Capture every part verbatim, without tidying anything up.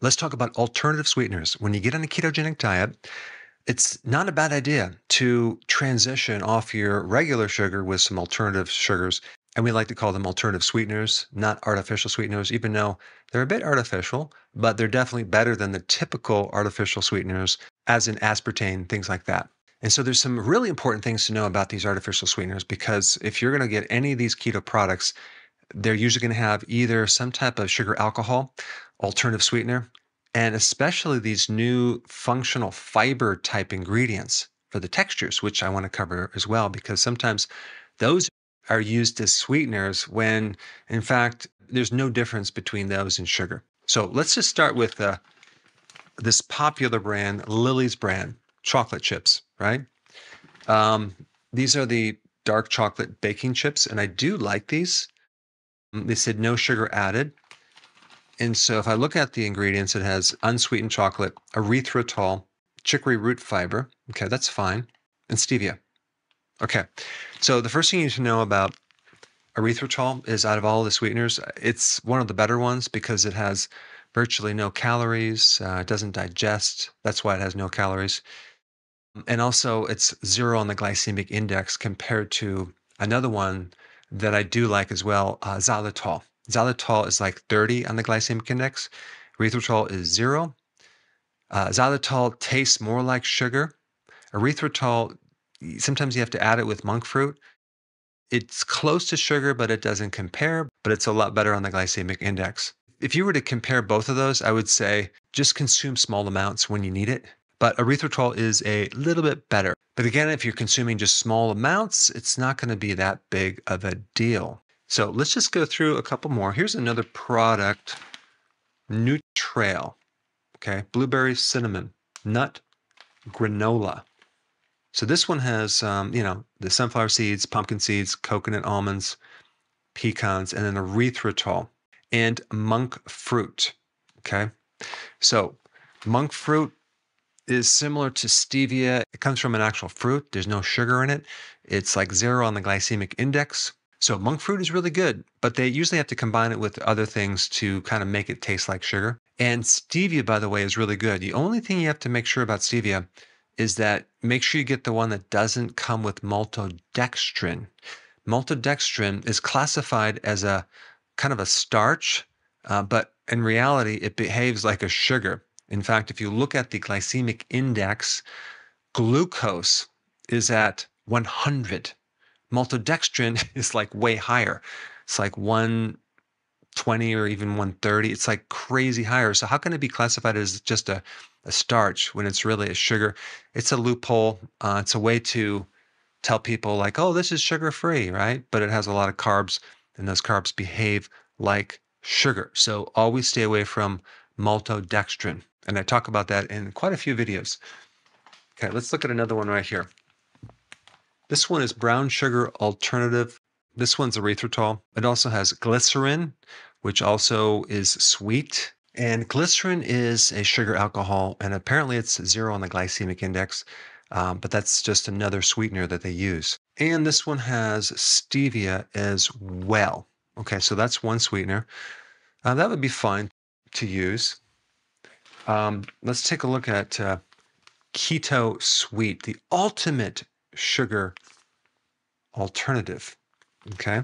Let's talk about alternative sweeteners. When you get on a ketogenic diet, it's not a bad idea to transition off your regular sugar with some alternative sugars. And we like to call them alternative sweeteners, not artificial sweeteners, even though they're a bit artificial, but they're definitely better than the typical artificial sweeteners, as in aspartame, things like that. And so there's some really important things to know about these artificial sweeteners, because if you're going to get any of these keto products, they're usually going to have either some type of sugar alcohol, alternative sweetener, and especially these new functional fiber type ingredients for the textures, which I want to cover as well, because sometimes those are used as sweeteners when, in fact, there's no difference between those and sugar. So let's just start with uh, this popular brand, Lily's brand, chocolate chips, right? Um, these are the dark chocolate baking chips, and I do like these. They said no sugar added. And so if I look at the ingredients, it has unsweetened chocolate, erythritol, chicory root fiber. Okay, that's fine. And stevia. Okay, so the first thing you need to know about erythritol is, out of all the sweeteners, it's one of the better ones because it has virtually no calories. Uh, it doesn't digest. That's why it has no calories. And also it's zero on the glycemic index compared to another one that I do like as well, uh, xylitol. Xylitol is like thirty on the glycemic index. Erythritol is zero. Uh, xylitol tastes more like sugar. Erythritol, sometimes you have to add it with monk fruit. It's close to sugar, but it doesn't compare, but it's a lot better on the glycemic index. If you were to compare both of those, I would say just consume small amounts when you need it. But erythritol is a little bit better. But again, if you're consuming just small amounts, it's not going to be that big of a deal. So let's just go through a couple more. Here's another product, Nutrail. Okay, blueberry cinnamon, nut granola. So this one has, um, you know, the sunflower seeds, pumpkin seeds, coconut almonds, pecans, and then erythritol and monk fruit. Okay, so monk fruit is similar to stevia. It comes from an actual fruit. There's no sugar in it. It's like zero on the glycemic index. So monk fruit is really good, but they usually have to combine it with other things to kind of make it taste like sugar. And stevia, by the way, is really good. The only thing you have to make sure about stevia is that make sure you get the one that doesn't come with maltodextrin. Maltodextrin is classified as a kind of a starch, uh, but in reality, it behaves like a sugar. In fact, if you look at the glycemic index, glucose is at one hundred. Maltodextrin is like way higher. It's like one twenty or even one thirty. It's like crazy higher. So how can it be classified as just a, a starch when it's really a sugar? It's a loophole. Uh, it's a way to tell people like, oh, this is sugar-free, right? But it has a lot of carbs, and those carbs behave like sugar. So always stay away from maltodextrin. And I talk about that in quite a few videos. Okay, let's look at another one right here. This one is brown sugar alternative. This one's erythritol. It also has glycerin, which also is sweet. And glycerin is a sugar alcohol, and apparently it's zero on the glycemic index, um, but that's just another sweetener that they use. And this one has stevia as well. Okay, so that's one sweetener. Uh, that would be fine to use. Um, let's take a look at uh, Keto Sweet, the ultimate sugar alternative. Okay,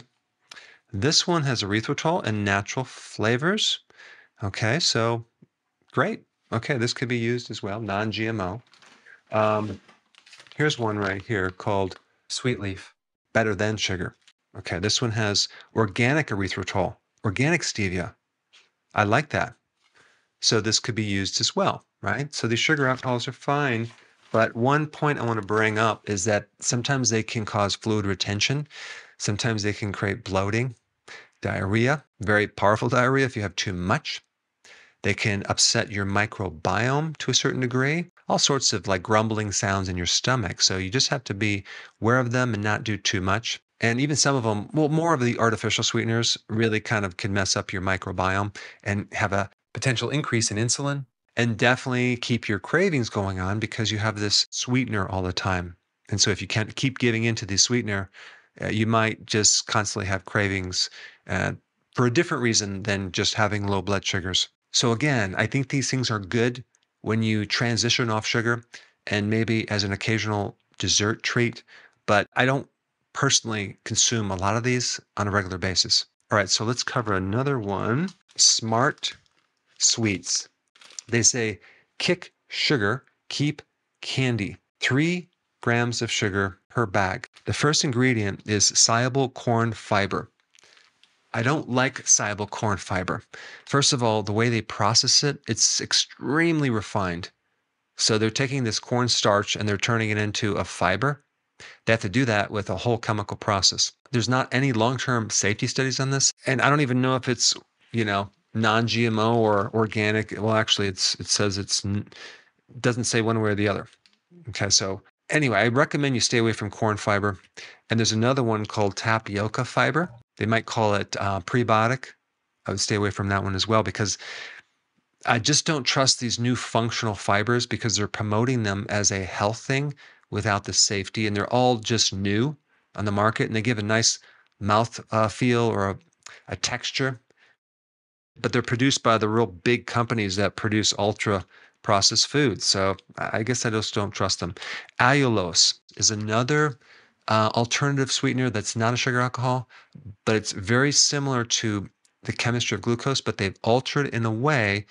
this one has erythritol and natural flavors. Okay, so great. Okay, this could be used as well, non-G M O. Um, here's one right here called Sweet Leaf, better than sugar. Okay, this one has organic erythritol, organic stevia. I like that. So this could be used as well, right? So these sugar alcohols are fine. But one point I want to bring up is that sometimes they can cause fluid retention. Sometimes they can create bloating, diarrhea, very powerful diarrhea if you have too much. They can upset your microbiome to a certain degree, all sorts of like grumbling sounds in your stomach. So you just have to be aware of them and not do too much. And even some of them, well, more of the artificial sweeteners really kind of can mess up your microbiome and have a potential increase in insulin. And definitely keep your cravings going on because you have this sweetener all the time. And so if you can't keep giving into the sweetener, uh, you might just constantly have cravings uh, for a different reason than just having low blood sugars. So again, I think these things are good when you transition off sugar and maybe as an occasional dessert treat, but I don't personally consume a lot of these on a regular basis. All right, so let's cover another one, Smart Sweets. They say, kick sugar, keep candy. Three grams of sugar per bag. The first ingredient is soluble corn fiber. I don't like soluble corn fiber. First of all, the way they process it, it's extremely refined. So they're taking this corn starch and they're turning it into a fiber. They have to do that with a whole chemical process. There's not any long-term safety studies on this. And I don't even know if it's, you know, non G M O or organic. Well, actually, it's it says it's doesn't say one way or the other. Okay, so anyway, I recommend you stay away from corn fiber. And there's another one called tapioca fiber. They might call it uh, prebiotic. I would stay away from that one as well because I just don't trust these new functional fibers because they're promoting them as a health thing without the safety. And they're all just new on the market and they give a nice mouth uh, feel or a, a texture. But they're produced by the real big companies that produce ultra processed foods. So I guess I just don't trust them. Allulose is another uh, alternative sweetener that's not a sugar alcohol, but it's very similar to the chemistry of glucose, but they've altered in a way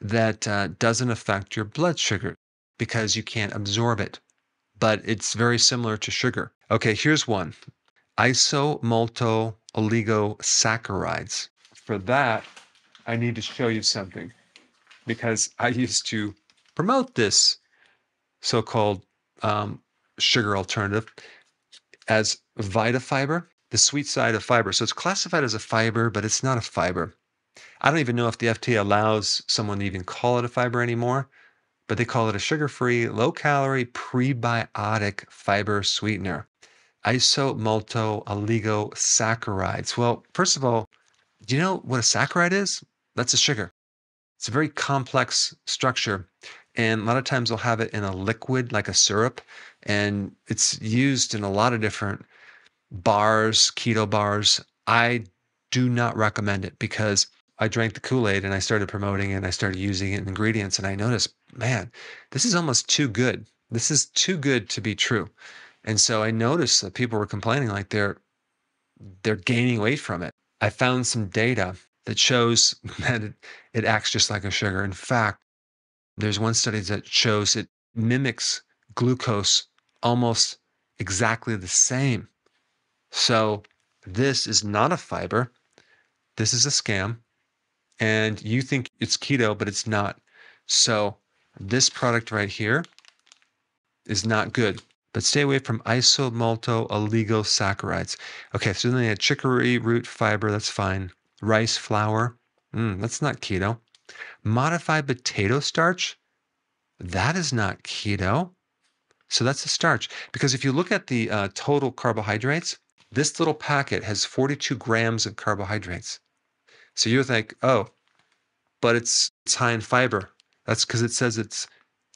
that uh, doesn't affect your blood sugar because you can't absorb it, but it's very similar to sugar. Okay, here's one, Isomalto-oligosaccharides. For that, I need to show you something because I used to promote this so-called um, sugar alternative as Vita Fiber, the sweet side of fiber. So it's classified as a fiber, but it's not a fiber. I don't even know if the F D A allows someone to even call it a fiber anymore, but they call it a sugar-free, low-calorie, prebiotic fiber sweetener. Isomalto-oligosaccharides. Well, first of all, do you know what a saccharide is? That's a sugar. It's a very complex structure. And a lot of times they'll have it in a liquid, like a syrup. And it's used in a lot of different bars, keto bars. I do not recommend it because I drank the Kool-Aid and I started promoting it and I started using it in ingredients. And I noticed, man, this is almost too good. This is too good to be true. And so I noticed that people were complaining like they're, they're gaining weight from it. I found some data that shows that it, it acts just like a sugar. In fact, there's one study that shows it mimics glucose almost exactly the same. So this is not a fiber. This is a scam. And you think it's keto, but it's not. So this product right here is not good. But stay away from isomalto-oligosaccharides. Okay, so then they had chicory root fiber, that's fine. Rice flour, mm, that's not keto. Modified potato starch, that is not keto. So that's a starch. Because if you look at the uh, total carbohydrates, this little packet has forty-two grams of carbohydrates. So you think, oh, but it's, it's high in fiber. That's because it says it's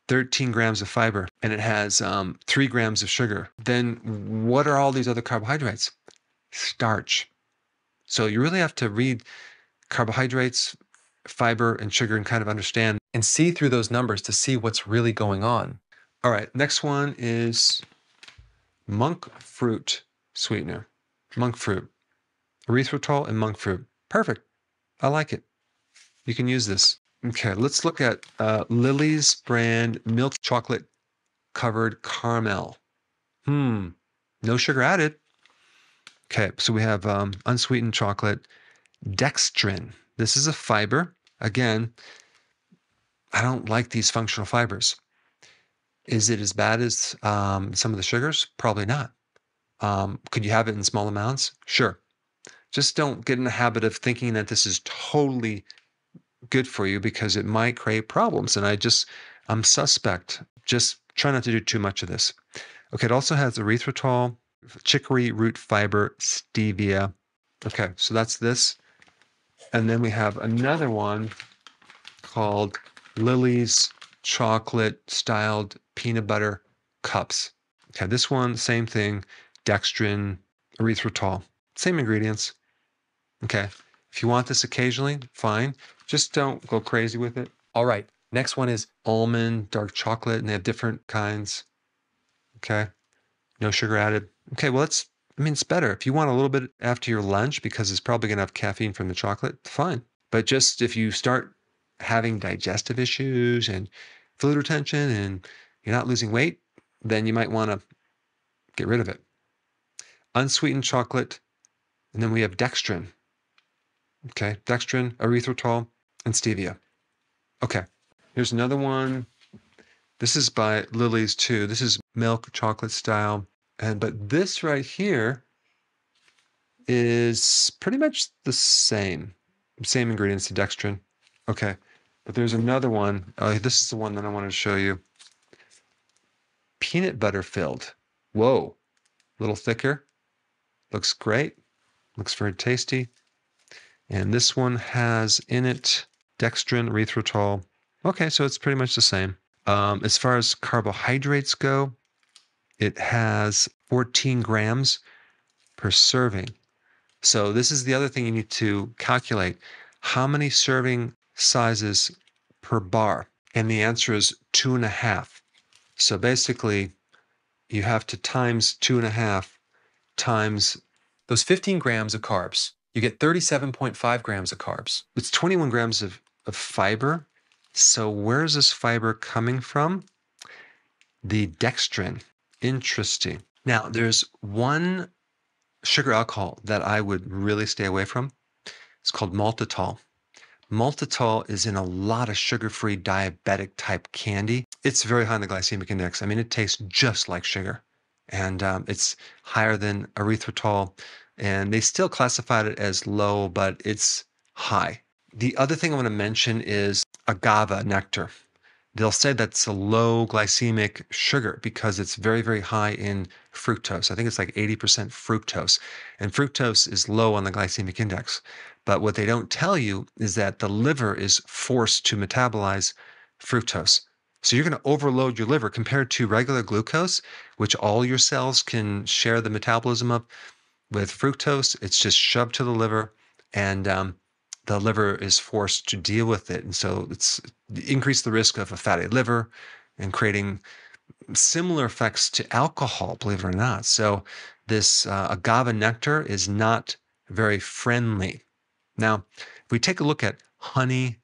thirteen grams of fiber and it has um, three grams of sugar. Then what are all these other carbohydrates? Starch. So you really have to read carbohydrates, fiber, and sugar and kind of understand and see through those numbers to see what's really going on. All right, next one is monk fruit sweetener. Monk fruit, erythritol and monk fruit. Perfect, I like it. You can use this. Okay, let's look at uh, Lily's brand milk chocolate covered caramel. Hmm, no sugar added. Okay, so we have um, unsweetened chocolate, dextrin. This is a fiber. Again, I don't like these functional fibers. Is it as bad as um, some of the sugars? Probably not. Um, could you have it in small amounts? Sure. Just don't get in the habit of thinking that this is totally good for you because it might create problems. And I just, I'm suspect. Just try not to do too much of this. Okay, it also has erythritol, chicory root fiber, stevia. Okay, so that's this. And then we have another one called Lily's chocolate styled peanut butter cups. Okay, this one, same thing, dextrin, erythritol, same ingredients. Okay, if you want this occasionally, fine. Just don't go crazy with it. All right, next one is almond, dark chocolate, and they have different kinds. Okay, no sugar added. Okay, well, it's, I mean, it's better. If you want a little bit after your lunch, because it's probably gonna have caffeine from the chocolate, fine. But just if you start having digestive issues and fluid retention and you're not losing weight, then you might wanna get rid of it. Unsweetened chocolate, and then we have dextrin. Okay, dextrin, erythritol, and stevia. Okay, here's another one. This is by Lily's too. This is milk chocolate style. And but this right here is pretty much the same. Same ingredients to dextrin. Okay, but there's another one. Oh, this is the one that I wanted to show you. Peanut butter filled. Whoa, a little thicker. Looks great. Looks very tasty. And this one has in it dextrin, erythritol. Okay, so it's pretty much the same. Um, as far as carbohydrates go, it has fourteen grams per serving. So this is the other thing you need to calculate. How many serving sizes per bar? And the answer is two and a half. So basically, you have to times two and a half times those fifteen grams of carbs. You get thirty-seven point five grams of carbs. It's twenty-one grams of, of fiber. So where is this fiber coming from? The dextrin. Interesting. Now, there's one sugar alcohol that I would really stay away from. It's called maltitol. Maltitol is in a lot of sugar-free diabetic type candy. It's very high in the glycemic index. I mean, it tastes just like sugar. And um, it's higher than erythritol. And they still classified it as low, but it's high. The other thing I want to mention is agave nectar. They'll say that's a low glycemic sugar because it's very, very high in fructose. I think it's like eighty percent fructose. And fructose is low on the glycemic index. But what they don't tell you is that the liver is forced to metabolize fructose. So you're going to overload your liver compared to regular glucose, which all your cells can share the metabolism of. With fructose, it's just shoved to the liver, and um, the liver is forced to deal with it. And so it's increased the risk of a fatty liver and creating similar effects to alcohol, believe it or not. So this uh, agave nectar is not very friendly. Now, if we take a look at honey,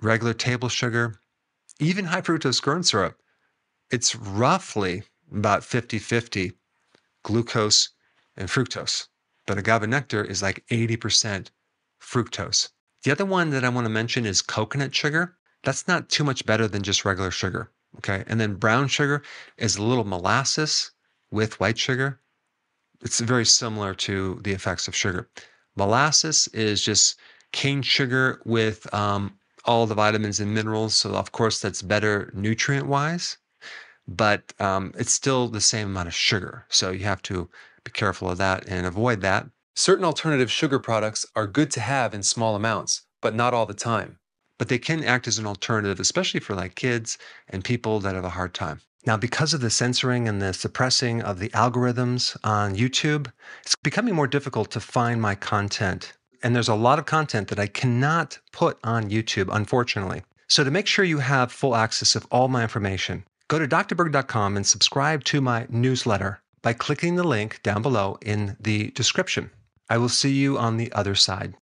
regular table sugar, even high fructose corn syrup, it's roughly about fifty fifty glucose and fructose, but agave nectar is like eighty percent fructose. The other one that I want to mention is coconut sugar. That's not too much better than just regular sugar, okay? And then brown sugar is a little molasses with white sugar. It's very similar to the effects of sugar. Molasses is just cane sugar with um, all the vitamins and minerals, so of course that's better nutrient-wise, but um, it's still the same amount of sugar, so you have to be careful of that and avoid that. Certain alternative sugar products are good to have in small amounts, but not all the time. But they can act as an alternative, especially for like kids and people that have a hard time. Now, because of the censoring and the suppressing of the algorithms on YouTube, it's becoming more difficult to find my content. And there's a lot of content that I cannot put on YouTube, unfortunately. So to make sure you have full access of all my information, go to dr berg dot com and subscribe to my newsletter by clicking the link down below in the description. I will see you on the other side.